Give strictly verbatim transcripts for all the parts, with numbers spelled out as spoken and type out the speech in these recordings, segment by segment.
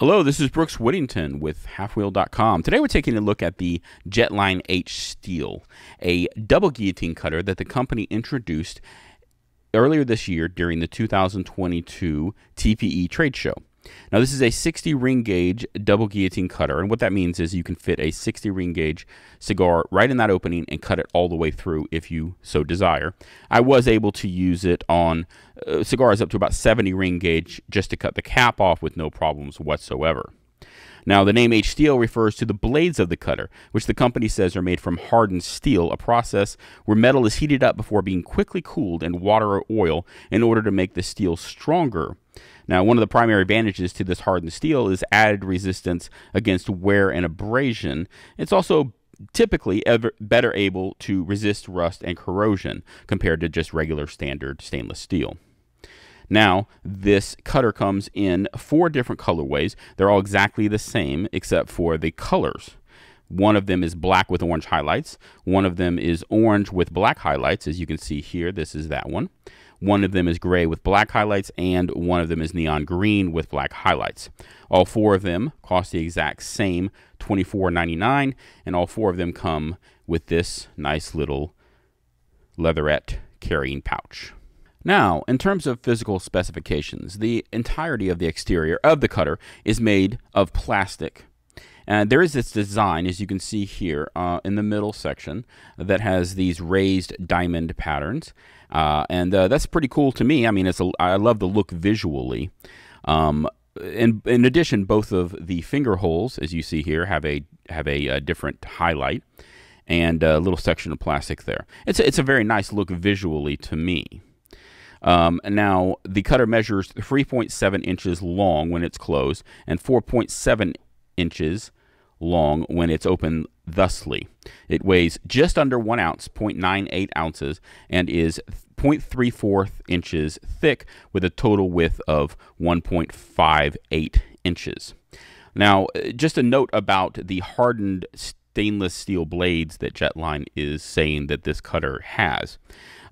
Hello, this is Brooks Whittington with Halfwheel dot com. Today we're taking a look at the Jetline H Steel, a double guillotine cutter that the company introduced earlier this year during the two thousand twenty-two T P E trade show. Now this is a sixty ring gauge double guillotine cutter, and what that means is you can fit a sixty ring gauge cigar right in that opening and cut it all the way through if you so desire. I was able to use it on uh, cigars up to about seventy ring gauge just to cut the cap off with no problems whatsoever. Now the name H Steel refers to the blades of the cutter, which the company says are made from hardened steel, a process where metal is heated up before being quickly cooled in water or oil in order to make the steel stronger. Now, one of the primary advantages to this hardened steel is added resistance against wear and abrasion. It's also typically ever better able to resist rust and corrosion compared to just regular standard stainless steel. Now, this cutter comes in four different colorways. They're all exactly the same except for the colors. One of them is black with orange highlights. One of them is orange with black highlights. As you can see here, this is that one. One of them is gray with black highlights, and one of them is neon green with black highlights. All four of them cost the exact same twenty-four ninety-nine, and all four of them come with this nice little leatherette carrying pouch. Now, in terms of physical specifications, the entirety of the exterior of the cutter is made of plastic. And there is this design, as you can see here, uh, in the middle section that has these raised diamond patterns. Uh, and uh, that's pretty cool to me. I mean, it's a, I love the look visually. Um, in, in addition, both of the finger holes, as you see here, have a, have a, a different highlight and a little section of plastic there. It's a, it's a very nice look visually to me. Um, now, the cutter measures three point seven inches long when it's closed and four point seven inches long when it's open thusly. It weighs just under one ounce, zero point nine eight ounces, and is zero point three four inches thick with a total width of one point five eight inches. Now, just a note about the hardened stainless steel blades that Jetline is saying that this cutter has.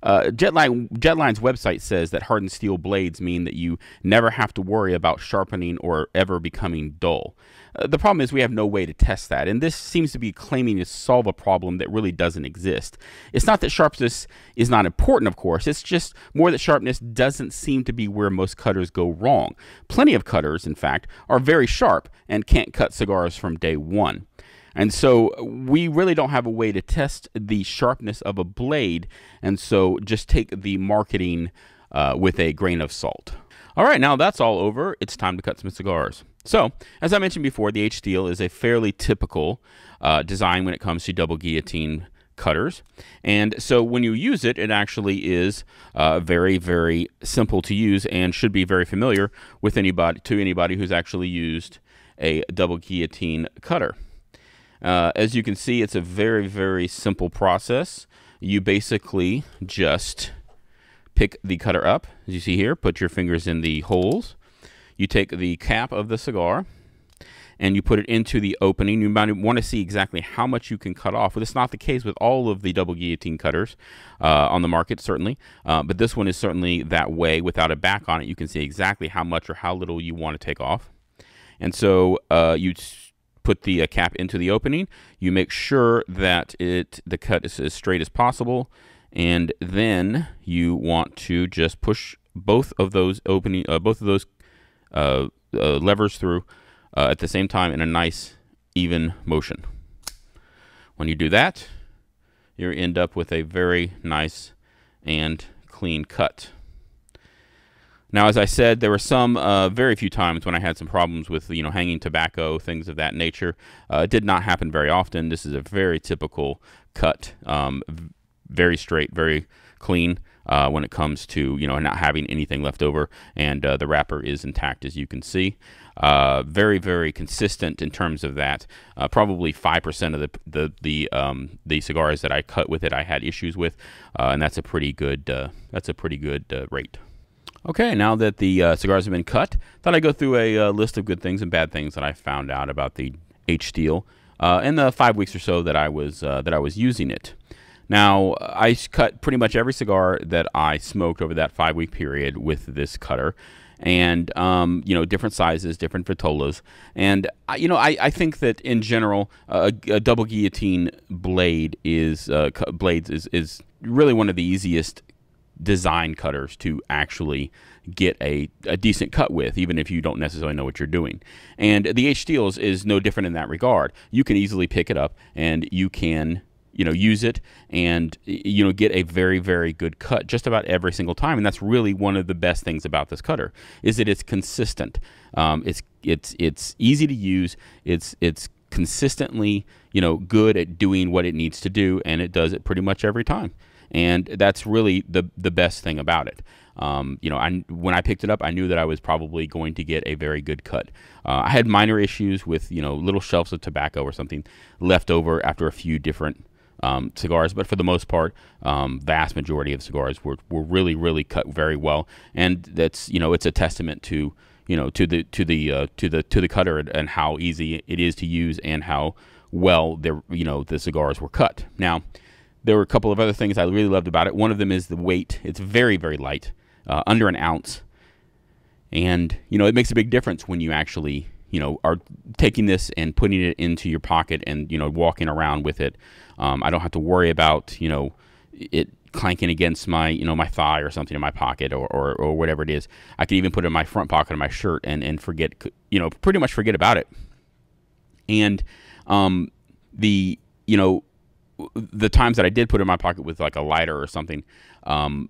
Uh, Jetline, Jetline's website says that hardened steel blades mean that you never have to worry about sharpening or ever becoming dull. Uh, the problem is we have no way to test that, and this seems to be claiming to solve a problem that really doesn't exist. It's not that sharpness is not important, of course. It's just more that sharpness doesn't seem to be where most cutters go wrong. Plenty of cutters, in fact, are very sharp and can't cut cigars from day one. And so we really don't have a way to test the sharpness of a blade, and so just take the marketing uh, with a grain of salt. All right, now that's all over. It's time to cut some cigars. So, as I mentioned before, the H Steel is a fairly typical uh, design when it comes to double guillotine cutters, and so when you use it, it actually is uh, very, very simple to use and should be very familiar with anybody to anybody who's actually used a double guillotine cutter. Uh, as you can see, it's a very, very simple process. You basically just pick the cutter up, as you see here, put your fingers in the holes. You take the cap of the cigar and you put it into the opening. You might want to see exactly how much you can cut off. Well, it's not the case with all of the double guillotine cutters uh, on the market, certainly. Uh, but this one is certainly that way. Without a back on it, you can see exactly how much or how little you want to take off. And so uh, you put the uh, cap into the opening. You make sure that it the cut is as straight as possible, and then you want to just push both of those opening uh, both of those uh, uh, levers through uh, at the same time in a nice even motion. When you do that, you end up with a very nice and clean cut. Now, as I said, there were some uh, very few times when I had some problems with, you know, hanging tobacco, things of that nature. Uh, it did not happen very often. This is a very typical cut, um, very straight, very clean uh, when it comes to, you know, not having anything left over. And uh, the wrapper is intact, as you can see. Uh, very, very consistent in terms of that. Uh, probably five percent of the the the, um, the cigars that I cut with it, I had issues with, uh, and that's a pretty good uh, that's a pretty good uh, rate. Okay, now that the uh, cigars have been cut, thought I'd go through a uh, list of good things and bad things that I found out about the H Steel uh, in the five weeks or so that I was uh, that I was using it. Now, I cut pretty much every cigar that I smoked over that five-week period with this cutter, and um, you know, different sizes, different vitolas. And I, you know, I, I think that in general, uh, a, a double guillotine blade is uh, blades is is really one of the easiest design cutters to actually get a, a decent cut with, even if you don't necessarily know what you're doing. And the H Steel is no different in that regard. You can easily pick it up and you can, you know, use it and, you know, get a very, very good cut just about every single time. And that's really one of the best things about this cutter, is that it's consistent. Um, it's, it's, it's easy to use. It's, it's consistently, you know, good at doing what it needs to do. And it does it pretty much every time. And that's really the the best thing about it. Um, you know, I, when I picked it up, I knew that I was probably going to get a very good cut. Uh, I had minor issues with, you know, little shelves of tobacco or something left over after a few different um, cigars. But for the most part, um, vast majority of cigars were, were really, really cut very well. And that's, you know, it's a testament to, you know, to the to the uh, to the to the cutter and how easy it is to use and how well they're, you know, the cigars were cut. Now, there were a couple of other things I really loved about it. One of them is the weight. It's very, very light, uh, under an ounce. And, you know, it makes a big difference when you actually, you know, are taking this and putting it into your pocket and, you know, walking around with it. Um, I don't have to worry about, you know, it clanking against my, you know, my thigh or something in my pocket or, or, or whatever it is. I could even put it in my front pocket of my shirt and, and forget, you know, pretty much forget about it. And um, the, you know, the times that I did put it in my pocket with like a lighter or something, um,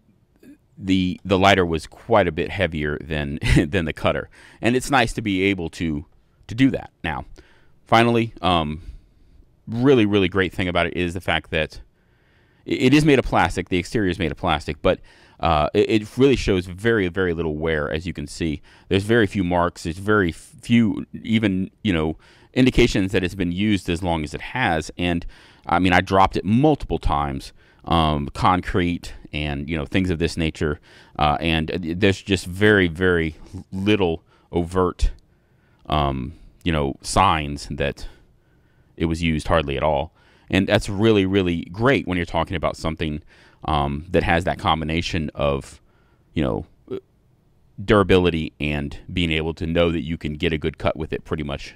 the the lighter was quite a bit heavier than than the cutter, and it's nice to be able to to do that. Now, finally, um, really really great thing about it is the fact that it is made of plastic. The exterior is made of plastic, but uh, it, it really shows very very little wear, as you can see. There's very few marks. There's very few even you know indications that it's been used as long as it has. And I mean, I dropped it multiple times, um, concrete and, you know, things of this nature. Uh, and there's just very, very little overt, um, you know, signs that it was used hardly at all. And that's really, really great when you're talking about something um, that has that combination of, you know, durability and being able to know that you can get a good cut with it pretty much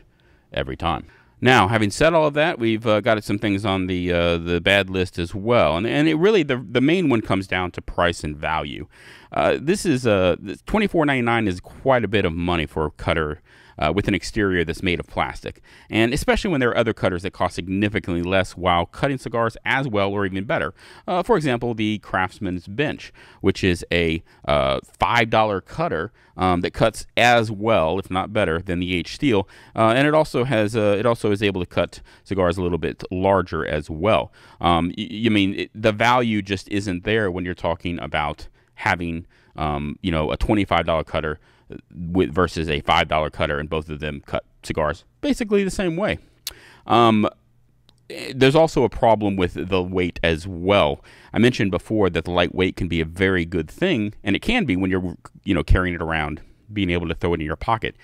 every time. Now, having said all of that, we've uh, got some things on the uh, the bad list as well, and and it really the the main one comes down to price and value. Uh, this is a uh, twenty-four ninety-nine is quite a bit of money for a cutter uh, with an exterior that's made of plastic, and especially when there are other cutters that cost significantly less while cutting cigars as well or even better. Uh, for example, the Craftsman's Bench, which is a uh, five dollar cutter um, that cuts as well, if not better, than the H Steel, uh, and it also has uh, it also is able to cut cigars a little bit larger as well. Um, you, you mean it, the value just isn't there when you're talking about having um, you know, a twenty-five dollar cutter with versus a five dollar cutter, and both of them cut cigars basically the same way. Um, there's also a problem with the weight as well. I mentioned before that the lightweight can be a very good thing, and it can be when you're you know carrying it around, being able to throw it in your pocket.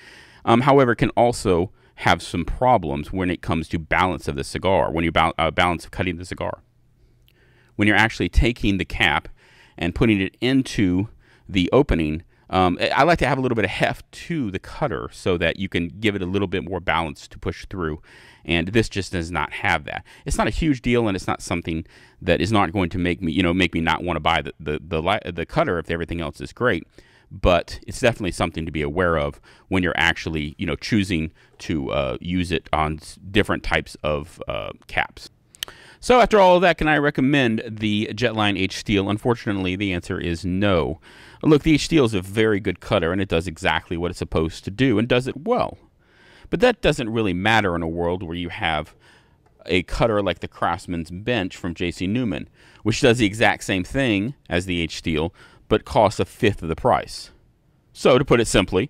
Um, however, it can also have some problems when it comes to balance of the cigar, when you ba uh, balance of cutting the cigar. When you're actually taking the cap and putting it into the opening, um, I like to have a little bit of heft to the cutter so that you can give it a little bit more balance to push through, and this just does not have that. It's not a huge deal, and it's not something that is not going to make me, you know, make me not want to buy the, the, the, the cutter if everything else is great. But it's definitely something to be aware of when you're actually, you know, choosing to uh, use it on different types of uh, caps. So after all of that, can I recommend the Jetline H Steel? Unfortunately, the answer is no. Look, the H Steel is a very good cutter, and it does exactly what it's supposed to do and does it well. But that doesn't really matter in a world where you have a cutter like the Craftsman's Bench from J C Newman, which does the exact same thing as the H Steel, but costs a fifth of the price. So to put it simply,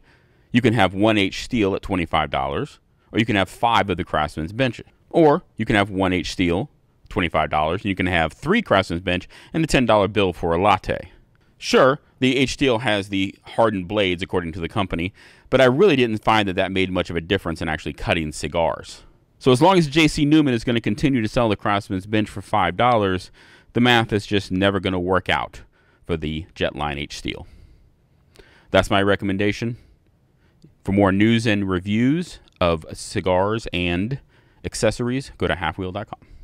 you can have one H Steel at twenty-five dollars, or you can have five of the Craftsman's Bench, or you can have one H Steel, twenty-five dollars, and you can have three Craftsman's Bench and a ten dollar bill for a latte. Sure, the H Steel has the hardened blades according to the company, but I really didn't find that that made much of a difference in actually cutting cigars. So as long as J C Newman is going to continue to sell the Craftsman's Bench for five dollars, the math is just never going to work out for the Jetline H Steel. that's my recommendation. For more news and reviews of cigars and accessories, go to halfwheel dot com.